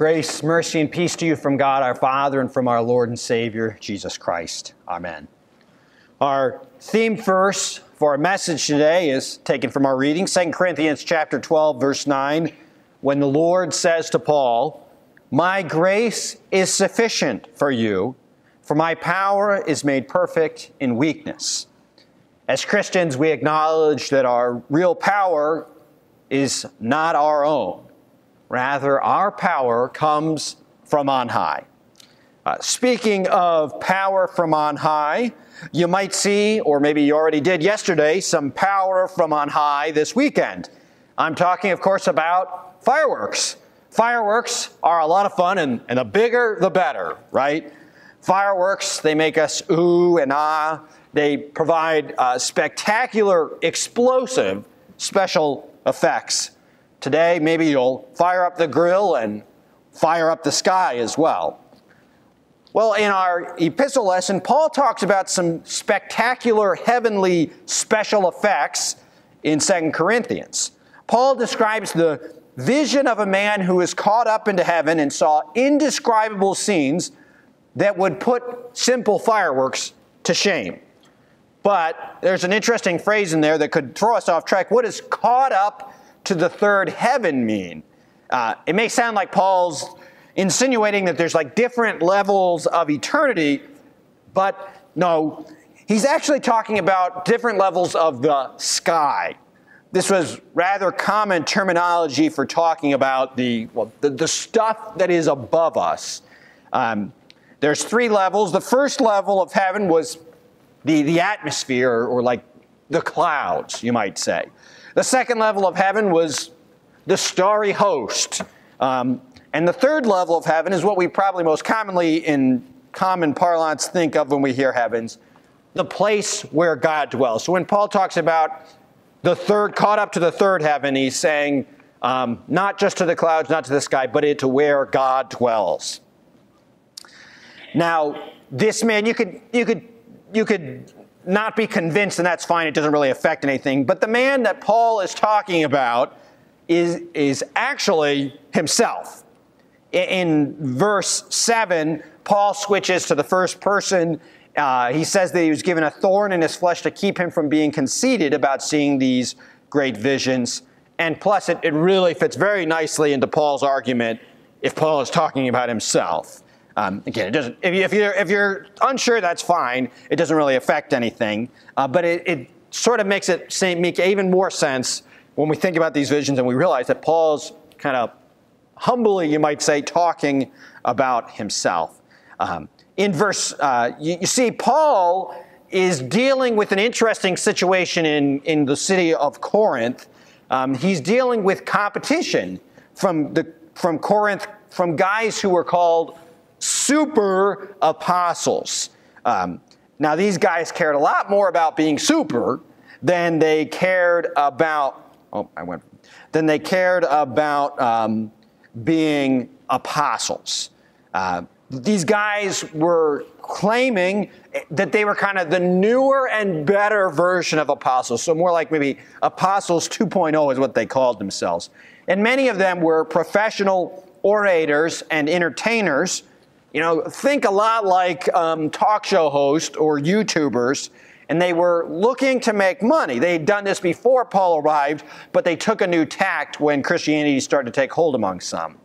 Grace, mercy, and peace to you from God our Father and from our Lord and Savior, Jesus Christ. Amen. Our theme verse for our message today is taken from our reading, 2 Corinthians chapter 12, verse 9, when the Lord says to Paul, "My grace is sufficient for you, for my power is made perfect in weakness." As Christians, we acknowledge that our real power is not our own. Rather, our power comes from on high. Speaking of power from on high, you might see, or maybe you already did yesterday, some power from on high this weekend. I'm talking, of course, about fireworks. Fireworks are a lot of fun, and the bigger, the better, right? Fireworks, they make us ooh and ah. They provide spectacular, explosive special effects. Today, maybe you'll fire up the grill and fire up the sky as well. Well, in our epistle lesson, Paul talks about some spectacular, heavenly special effects in 2 Corinthians. Paul describes the vision of a man who was caught up into heaven and saw indescribable scenes that would put simple fireworks to shame. But there's an interesting phrase in there that could throw us off track. What does caught up to the third heaven mean? It may sound like Paul's insinuating that there's like different levels of eternity, but no, he's actually talking about different levels of the sky. This was rather common terminology for talking about the stuff that is above us. There's three levels. The first level of heaven was the atmosphere, or like the clouds, you might say. The second level of heaven was the starry host. And the third level of heaven is what we probably most commonly in common parlance think of when we hear heavens, the place where God dwells. So when Paul talks about the third, caught up to the third heaven, he's saying not just to the clouds, not to the sky, but to where God dwells. Now, this man, you could not be convinced, and that's fine. It doesn't really affect anything. But the man that Paul is talking about is actually himself. In verse 7, Paul switches to the first person. He says that he was given a thorn in his flesh to keep him from being conceited about seeing these great visions. And plus, it really fits very nicely into Paul's argument if Paul is talking about himself. Again, it doesn't. If you're unsure, that's fine. It doesn't really affect anything. But it sort of makes it make even more sense when we think about these visions and we realize that Paul's kind of humbly, you might say, talking about himself. In verse, you see, Paul is dealing with an interesting situation in the city of Corinth. He's dealing with competition from Corinth, from guys who were called super apostles. Now, these guys cared a lot more about being super than they cared about. Than they cared about being apostles. These guys were claiming that they were kind of the newer and better version of apostles. So more like maybe apostles 2.0 is what they called themselves. And many of them were professional orators and entertainers. You know, think a lot like talk show hosts or YouTubers, and they were looking to make money. They had done this before Paul arrived, but they took a new tact when Christianity started to take hold among some.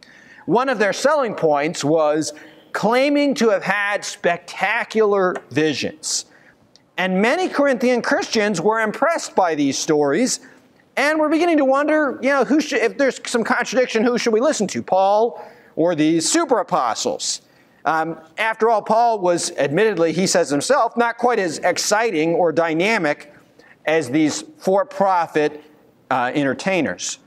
One of their selling points was claiming to have had spectacular visions. And many Corinthian Christians were impressed by these stories and were beginning to wonder, you know, if there's some contradiction, who should we listen to, Paul or these super apostles? After all, Paul was admittedly, he says himself, not quite as exciting or dynamic as these for-profit entertainers.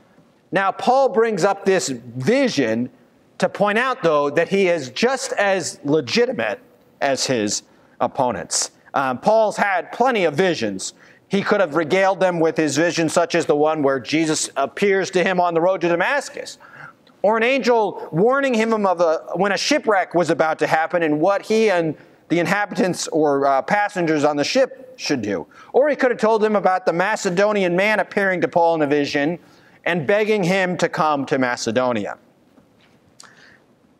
Now, Paul brings up this vision to point out, though, that he is just as legitimate as his opponents. Paul's had plenty of visions. He could have regaled them with his visions, such as the one where Jesus appears to him on the road to Damascus, or an angel warning him of when a shipwreck was about to happen and what he and the inhabitants or passengers on the ship should do. Or he could have told him about the Macedonian man appearing to Paul in a vision and begging him to come to Macedonia.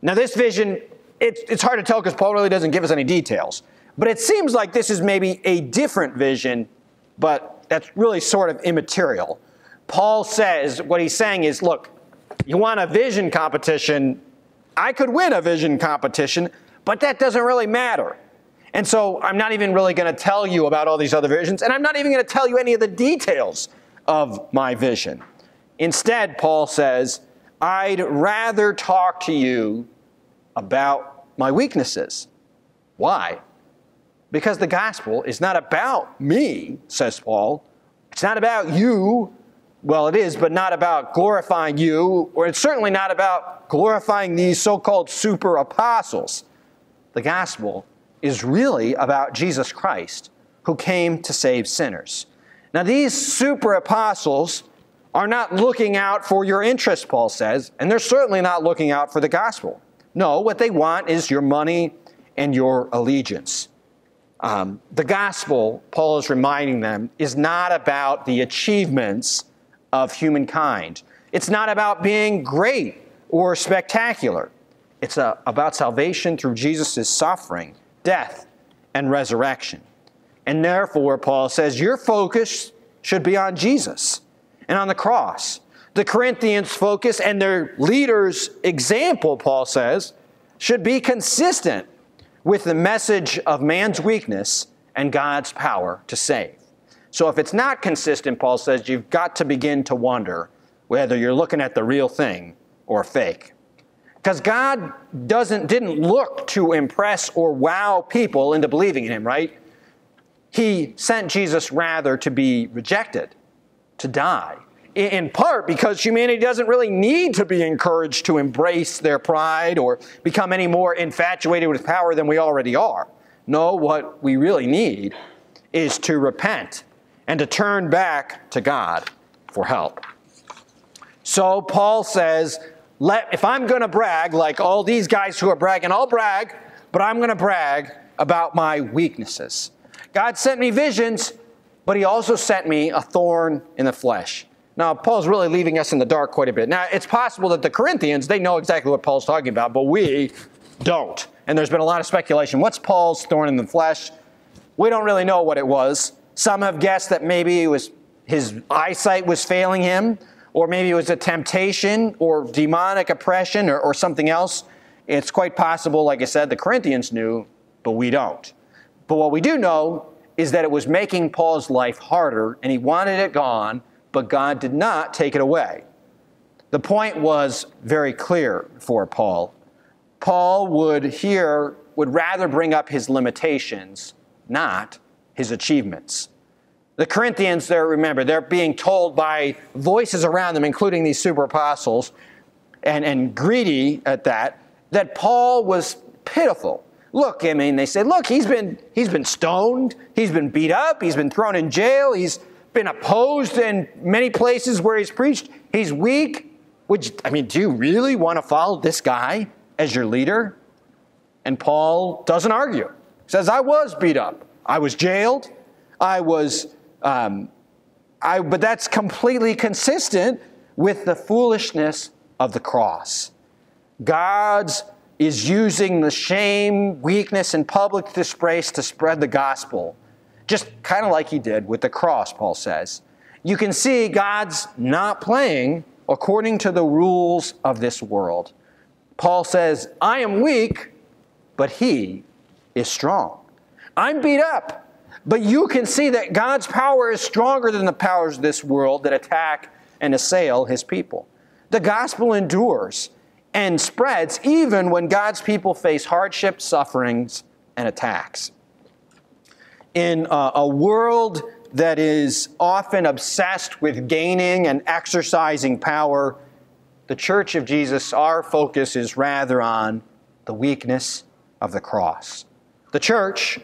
Now this vision, it's hard to tell because Paul really doesn't give us any details. But it seems like this is maybe a different vision, but that's really sort of immaterial. Paul says, what he's saying is, look, you want a vision competition, I could win a vision competition, but that doesn't really matter. And so I'm not even really going to tell you about all these other visions, and I'm not even going to tell you any of the details of my vision. Instead, Paul says, I'd rather talk to you about my weaknesses. Why? Because the gospel is not about me, says Paul. It's not about you. Well, it is, but not about glorifying you, or it's certainly not about glorifying these so-called super apostles. The gospel is really about Jesus Christ, who came to save sinners. Now, these super apostles are not looking out for your interests, Paul says, and they're certainly not looking out for the gospel. No, what they want is your money and your allegiance. The gospel, Paul is reminding them, is not about the achievements of humankind. It's not about being great or spectacular. It's about salvation through Jesus' suffering, death, and resurrection. And therefore, Paul says, your focus should be on Jesus and on the cross. The Corinthians' focus and their leader's example, Paul says, should be consistent with the message of man's weakness and God's power to save. So if it's not consistent, Paul says, you've got to begin to wonder whether you're looking at the real thing or fake. Because God didn't look to impress or wow people into believing in him, right? He sent Jesus rather to be rejected, to die, in part because humanity doesn't really need to be encouraged to embrace their pride or become any more infatuated with power than we already are. No, what we really need is to repent and to turn back to God for help. So Paul says, if I'm going to brag like all these guys who are bragging, I'll brag, but I'm going to brag about my weaknesses. God sent me visions, but he also sent me a thorn in the flesh. Now, Paul's really leaving us in the dark quite a bit. Now, it's possible that the Corinthians, they know exactly what Paul's talking about, but we don't. And there's been a lot of speculation. What's Paul's thorn in the flesh? We don't really know what it was. Some have guessed that maybe it was his eyesight was failing him, or maybe it was a temptation or demonic oppression or something else. It's quite possible, like I said, the Corinthians knew, but we don't. But what we do know is that it was making Paul's life harder, and he wanted it gone, but God did not take it away. The point was very clear for Paul. Paul would rather bring up his limitations, not his achievements. The Corinthians, remember, they're being told by voices around them, including these super apostles, and greedy at that, that Paul was pitiful. Look, I mean, they say, look, he's been stoned, he's been beat up, he's been thrown in jail, he's been opposed in many places where he's preached, he's weak. Do you really want to follow this guy as your leader? And Paul doesn't argue. He says, I was beat up, I was jailed, but that's completely consistent with the foolishness of the cross. God's is using the shame, weakness, and public disgrace to spread the gospel, just kind of like he did with the cross, Paul says. You can see God's not playing according to the rules of this world. Paul says, I am weak, but he is strong. I'm beat up, but you can see that God's power is stronger than the powers of this world that attack and assail his people. The gospel endures and spreads even when God's people face hardship, sufferings, and attacks. In a world that is often obsessed with gaining and exercising power, the Church of Jesus, our focus is rather on the weakness of the cross. The church,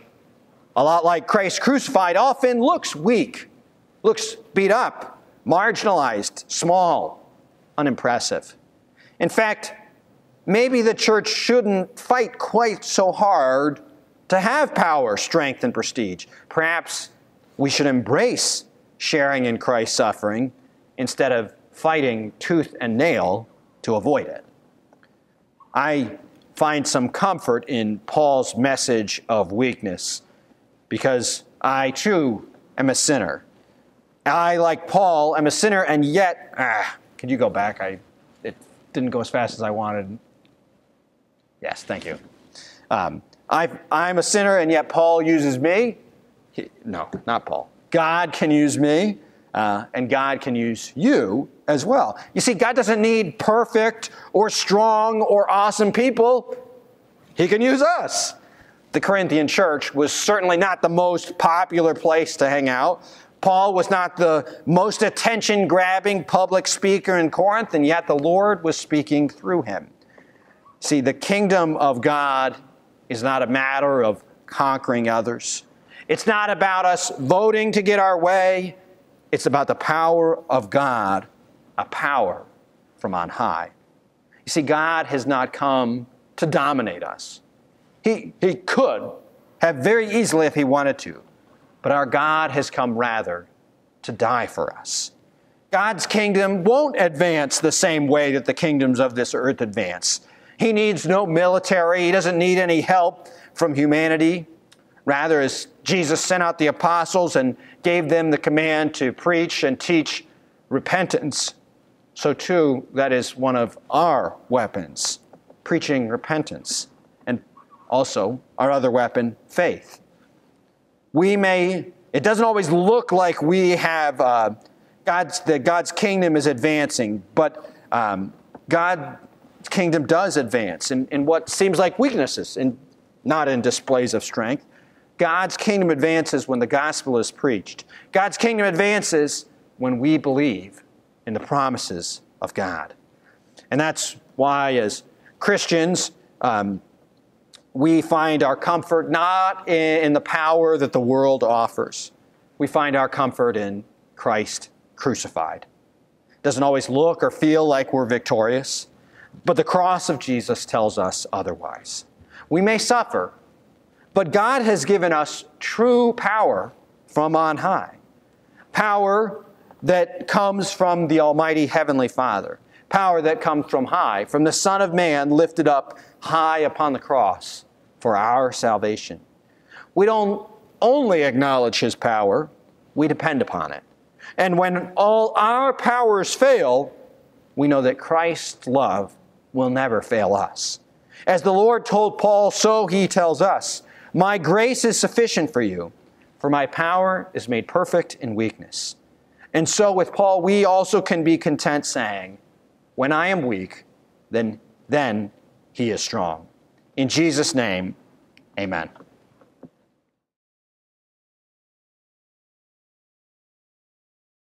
a lot like Christ crucified, often looks weak, looks beat up, marginalized, small, unimpressive. In fact, maybe the church shouldn't fight quite so hard to have power, strength, and prestige. Perhaps we should embrace sharing in Christ's suffering instead of fighting tooth and nail to avoid it. I find some comfort in Paul's message of weakness, because I too am a sinner. I, like Paul, am a sinner, and yet, could you go back? It didn't go as fast as I wanted. Yes, thank you. I'm a sinner, and yet Paul uses me. No, not Paul. God can use me, and God can use you as well. You see, God doesn't need perfect or strong or awesome people. He can use us. The Corinthian church was certainly not the most popular place to hang out. Paul was not the most attention-grabbing public speaker in Corinth, and yet the Lord was speaking through him. See, the kingdom of God is not a matter of conquering others. It's not about us voting to get our way. It's about the power of God, a power from on high. You see, God has not come to dominate us. He could have very easily if he wanted to, but our God has come rather to die for us. God's kingdom won't advance the same way that the kingdoms of this earth advance. He needs no military. He doesn't need any help from humanity. Rather, as Jesus sent out the apostles and gave them the command to preach and teach repentance, so too, that is one of our weapons, preaching repentance, and also our other weapon, faith. It doesn't always look like we have, God's kingdom is advancing, but God's kingdom does advance in what seems like weaknesses, and not in displays of strength. God's kingdom advances when the gospel is preached. God's kingdom advances when we believe in the promises of God. And that's why, as Christians, we find our comfort not in the power that the world offers. We find our comfort in Christ crucified. It doesn't always look or feel like we're victorious, but the cross of Jesus tells us otherwise. We may suffer, but God has given us true power from on high, power that comes from the Almighty Heavenly Father, power that comes from high, from the Son of Man lifted up high upon the cross for our salvation. We don't only acknowledge His power, we depend upon it. And when all our powers fail, we know that Christ's love will never fail us. As the Lord told Paul, so He tells us, "My grace is sufficient for you, for my power is made perfect in weakness." And so with Paul, we also can be content saying, when I am weak, then He is strong. In Jesus' name, amen.